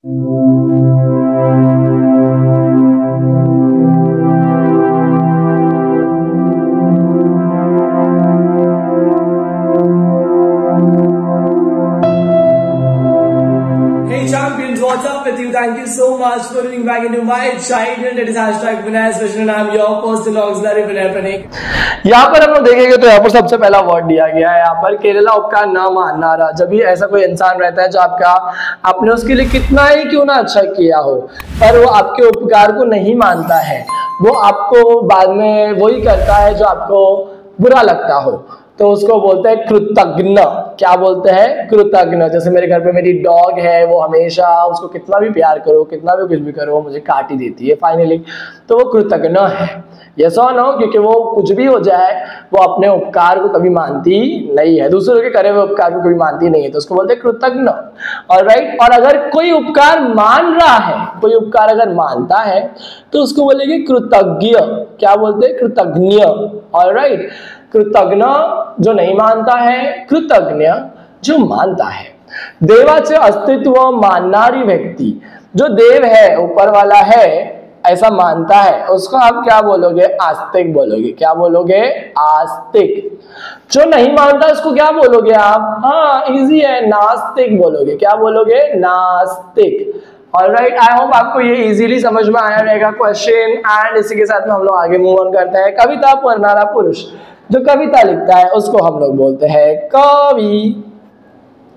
Champions, what's up with you? Thank you so much for tuning back into my channel. That is #Vinay Special. I'm your personal auxiliary Vinay Panik. यहाँ पर हम लोग देखेंगे तो यहाँ पर सबसे पहला वर्ड दिया गया है यहाँ पर केरला उपकार न मानना। जब भी ऐसा कोई इंसान रहता है जो आपका आपने उसके लिए कितना ही क्यों ना अच्छा किया हो पर वो आपके उपकार को नहीं मानता है, वो आपको बाद में वही करता है जो आपको बुरा लगता हो, तो उसको बोलते हैं कृतज्ञ। क्या बोलते हैं? कृतज्ञ। जैसे मेरे घर पे मेरी डॉग है, वो हमेशा उसको कितना भी प्यार करो, कितना भी कुछ भी करो, वो मुझे काट ही देती है फाइनली, तो वो कृतज्ञ है। यस और नो, क्योंकि वो कुछ भी हो जाए वो अपने उपकार को कभी मानती नहीं है, दूसरों के करे हुए उपकार को कभी मानती नहीं है, तो उसको बोलते हैं कृतज्ञ। ऑलराइट। और अगर कोई उपकार मान रहा है, कोई उपकार अगर मानता है तो उसको बोलेंगे कृतज्ञ। क्या बोलते हैं? कृतज्ञ। ऑलराइट। कृतज्ञ जो नहीं मानता है, कृतज्ञ जो मानता है। देवाचे अस्तित्व मानणारी व्यक्ति, जो देव है, ऊपर वाला है, ऐसा मानता है, उसको आप क्या बोलोगे? आस्तिक बोलोगे। क्या बोलोगे? आस्तिक। जो नहीं मानता उसको क्या बोलोगे आप? हाँ, इजी है, नास्तिक बोलोगे। क्या बोलोगे? नास्तिक। ऑलराइट। आई होप आपको ये इजीली समझ में आया रहेगा क्वेश्चन, एंड इसी के साथ में हम लोग आगे मूव ऑन करते हैं। कविता पढ़नारा पुरुष, जो कविता लिखता है उसको हम लोग बोलते हैं कवि।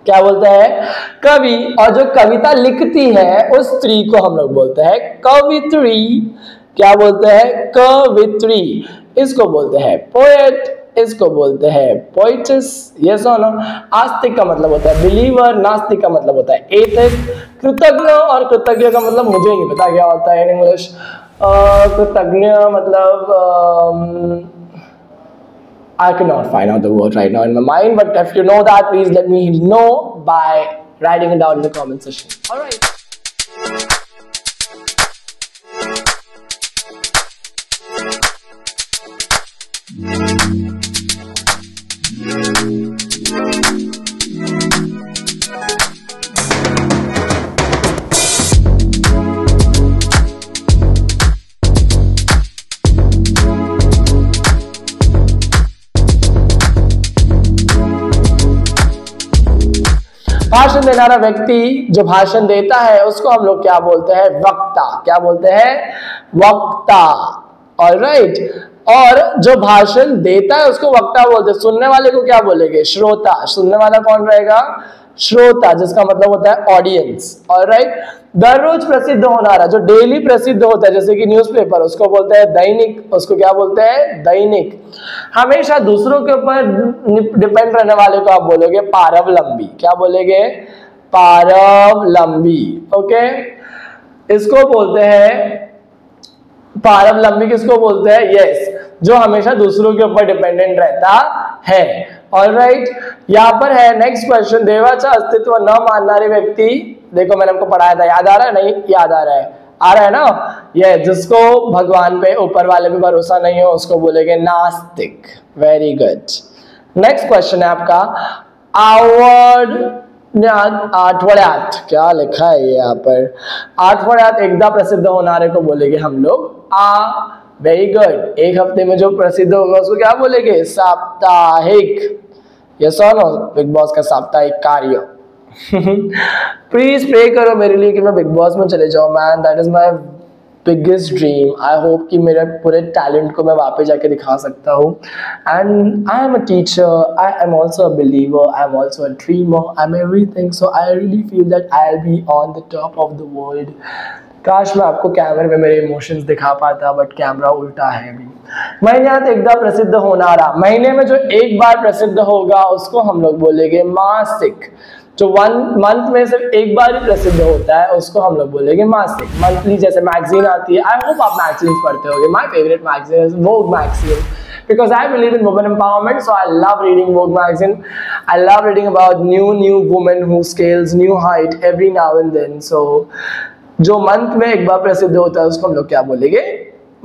क्या बोलते हैं? कवि। और जो कविता लिखती है उस स्त्री को हम लोग बोलते हैं कवित्री। क्या बोलते हैं? कवित्री। इसको बोलते हैं पोएट, इसको बोलते हैं पोइटिस। यस और नो। आस्तिक का मतलब होता है बिलीवर, नास्तिक का मतलब होता है एथिस्ट। कृतज्ञ और कृतज्ञ का मतलब मुझे नहीं पता क्या होता है इन इंग्लिश। कृतज्ञ मतलब I cannot find out the word right now in my mind, but if you know that, please let me know by writing it down in the comment section. All right. भाषण देने वाला व्यक्ति जो भाषण देता है उसको हम लोग क्या बोलते हैं? वक्ता। क्या बोलते हैं? वक्ता। ऑलराइट। और जो भाषण देता है उसको वक्ता बोलते हैं। सुनने वाले को क्या बोलेंगे? श्रोता। सुनने वाला कौन रहेगा? श्रोता, जिसका मतलब होता है ऑडियंस। ऑलराइट। दररोज प्रसिद्ध होने वाला, जो डेली प्रसिद्ध होता है, जैसे कि न्यूज़पेपर, उसको बोलते हैं दैनिक। उसको क्या बोलते हैं? दैनिक। हमेशा दूसरों के ऊपर डिपेंड रहने वाले को आप बोलोगे पारवलंबी। क्या बोलेंगे? पारवलंबी। ओके, इसको बोलते हैं पारवलंबी। किसको बोलते हैं? यस, जो हमेशा दूसरों के ऊपर डिपेंडेंट रहता है। ऑलराइट। यहाँ पर है नेक्स्ट क्वेश्चन, देवाचा अस्तित्व न मानने व्यक्ति। देखो मैंने आपको पढ़ाया था, याद आ रहा है? नहीं याद आ रहा है? आ रहा है ना? ये जिसको भगवान पे, ऊपर वाले पे भरोसा नहीं हो उसको बोलेंगे नास्तिक। Very good. नेक्स्ट क्वेश्चन है आपका आवड आठवड्यात। क्या लिखा है यहाँ पर? आठवड्यात एकदा प्रसिद्ध होने को बोलेंगे हम लोग आ। Very good. एक हफ्ते में जो प्रसिद्ध होगा उसको क्या बोलेंगे? साप्ताहिक। यस और नो। बिग बॉस का साप्ताहिक कार्य। प्लीज प्रे करो मेरे लिए कि मैं बिग बॉस में चले जाऊं। Man, that is my biggest dream. I hope कि मेरे पूरे टैलेंट को मैं वापस जाके दिखा सकता हूँ। And I am a teacher, I am also a believer, I am also a dreamer, I am everything, so I really feel that I will be on the top of the world. काश मैं आपको कैमरे में मेरे emotions दिखा पाता, but camera उल्टा है अभी। महीने एकदा प्रसिद्ध होना रहा, महीने में जो एक बार प्रसिद्ध होगा उसको हम लोग बोलेंगे मासिक। जो वन मंथ में सिर्फ एक बार ही प्रसिद्ध होता है उसको हम लोग बोलेंगे मासिक। मंथली जैसे मैगजीन आती है, आई होप आप मैगजीन पढ़ते होंगे। My favourite magazine is Vogue magazine, because I believe in women empowerment, so I love reading Vogue magazine. I love reading about new women who scales new height every now and then. So जो month में एक बार प्रसिद्ध होता है उसको हम लोग क्या बोलेंगे?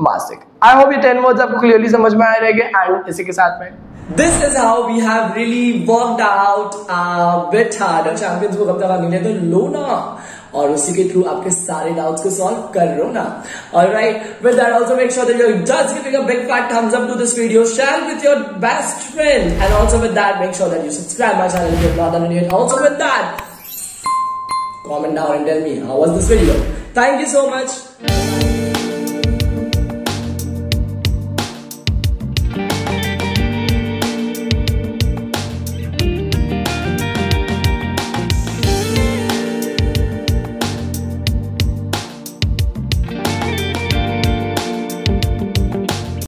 मासिक। I hope ये 10 words आपको क्लियरली समझ में आए रहेंगे, and इसी के साथ में This is how we have really worked out a bit harder. Champions को कब तक मिले तो लो ना। और उसी के थ्रू आपके सारे डाउट्स को सॉल्व कर लो ना। Alright, with that also make sure that you just giving a big fat thumbs up to this video, share with your best friend, and also with that make sure that you subscribe my channel if not already, and also with that comment down and tell me how was this video. Thank you so much.